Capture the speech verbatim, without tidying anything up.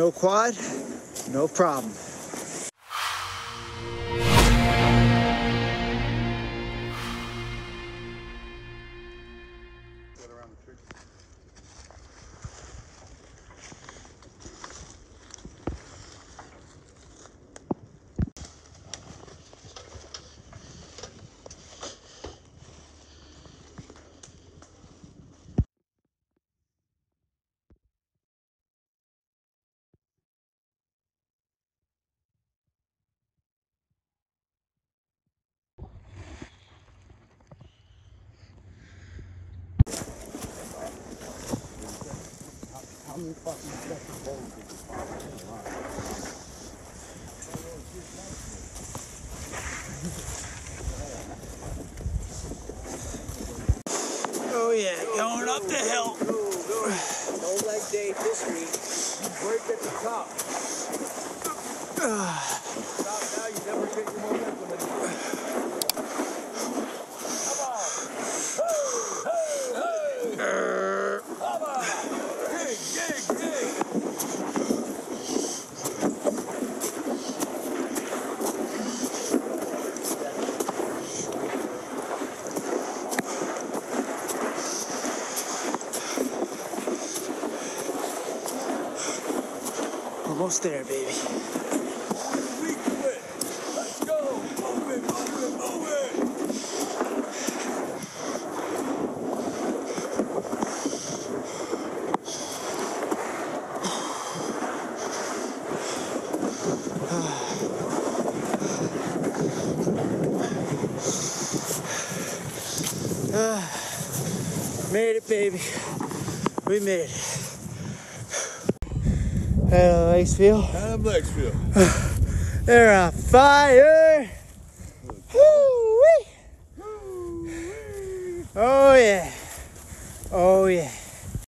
No quad, no problem. How many fucking special holes did you find? Oh yeah, going up the hill. No leg day this week. You break at the top. Stop now, you never get your momentum anymore. Come on. Hey, hey, hey. Almost there, baby. We quit. Let's go. Move it, move it, move it. uh, made it, baby. We made it. How do the legs feel? How do the legs feel? They're on fire! Woo-wee! Woo-wee! Oh yeah! Oh yeah!